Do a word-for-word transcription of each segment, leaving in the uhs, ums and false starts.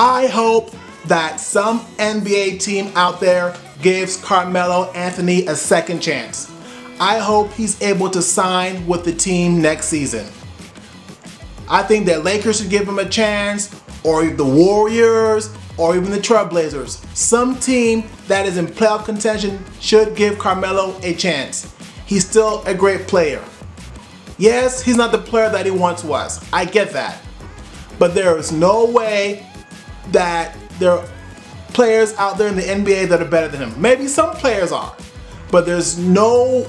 I hope that some N B A team out there gives Carmelo Anthony a second chance. I hope he's able to sign with the team next season. I think that Lakers should give him a chance, or the Warriors, or even the Trail Blazers. Some team that is in playoff contention should give Carmelo a chance. He's still a great player. Yes, he's not the player that he once was. I get that. But there is no way that there are players out there in the N B A that are better than him. Maybe some players are, but there's no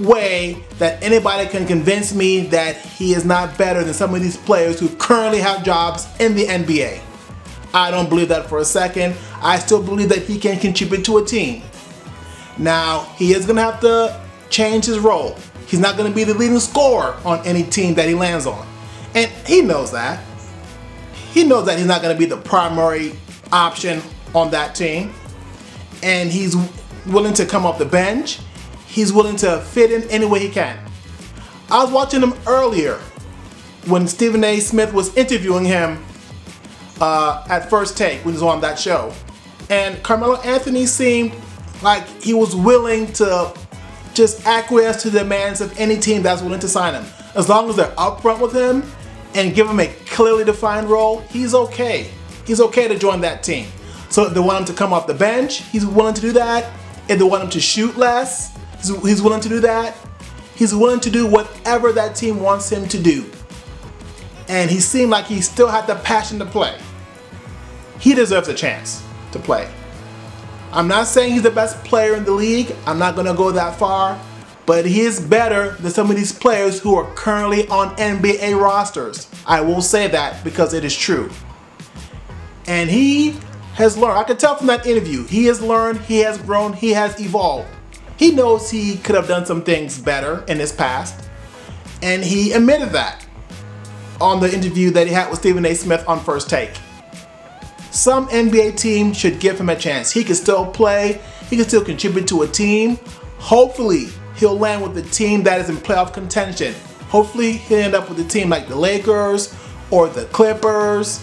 way that anybody can convince me that he is not better than some of these players who currently have jobs in the N B A. I don't believe that for a second. I still believe that he can contribute to a team. Now, he is going to have to change his role. He's not going to be the leading scorer on any team that he lands on. And he knows that. He knows that he's not going to be the primary option on that team. And he's willing to come off the bench. He's willing to fit in any way he can. I was watching him earlier when Stephen A. Smith was interviewing him uh, at First Take when he was on that show. And Carmelo Anthony seemed like he was willing to just acquiesce to the demands of any team that's willing to sign him. As long as they're upfront with him and give him a clearly defined role, he's okay. He's okay to join that team. So if they want him to come off the bench, he's willing to do that. If they want him to shoot less, he's willing to do that. He's willing to do whatever that team wants him to do. And he seemed like he still had the passion to play. He deserves a chance to play. I'm not saying he's the best player in the league. I'm not going to go that far. But he is better than some of these players who are currently on N B A rosters. I will say that because it is true. And he has learned. I could tell from that interview. He has learned. He has grown. He has evolved. He knows he could have done some things better in his past. And he admitted that on the interview that he had with Stephen A. Smith on First Take. Some N B A team should give him a chance. He can still play. He can still contribute to a team. Hopefully, he'll land with a team that is in playoff contention. Hopefully, he'll end up with a team like the Lakers, or the Clippers,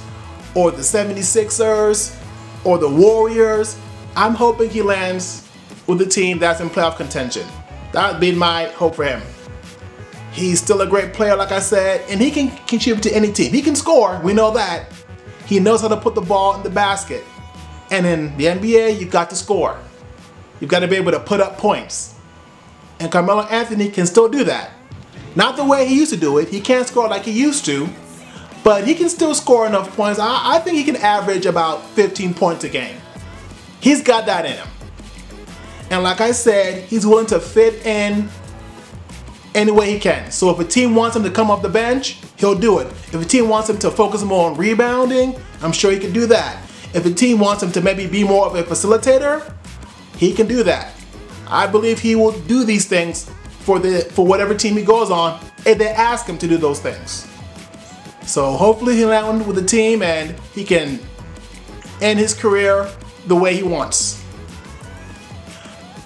or the seventy-sixers, or the Warriors. I'm hoping he lands with a team that's in playoff contention. That would be my hope for him. He's still a great player, like I said, and he can contribute to any team. He can score, we know that. He knows how to put the ball in the basket. And in the N B A, you've got to score. You've got to be able to put up points. And Carmelo Anthony can still do that. Not the way he used to do it. He can't score like he used to, but he can still score enough points. I, I think he can average about fifteen points a game. He's got that in him. And like I said, he's willing to fit in any way he can. So if a team wants him to come off the bench, he'll do it. If a team wants him to focus more on rebounding, I'm sure he can do that. If a team wants him to maybe be more of a facilitator, he can do that. I believe he will do these things for the for whatever team he goes on if they ask him to do those things. So hopefully he'll land with the team and he can end his career the way he wants.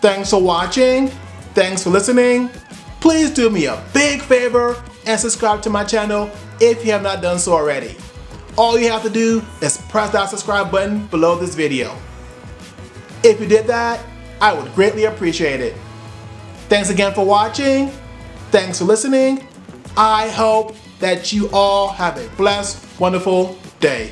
Thanks for watching. Thanks for listening. Please do me a big favor and subscribe to my channel if you have not done so already. All you have to do is press that subscribe button below this video. If you did that, I would greatly appreciate it. Thanks again for watching. Thanks for listening. I hope that you all have a blessed, wonderful day.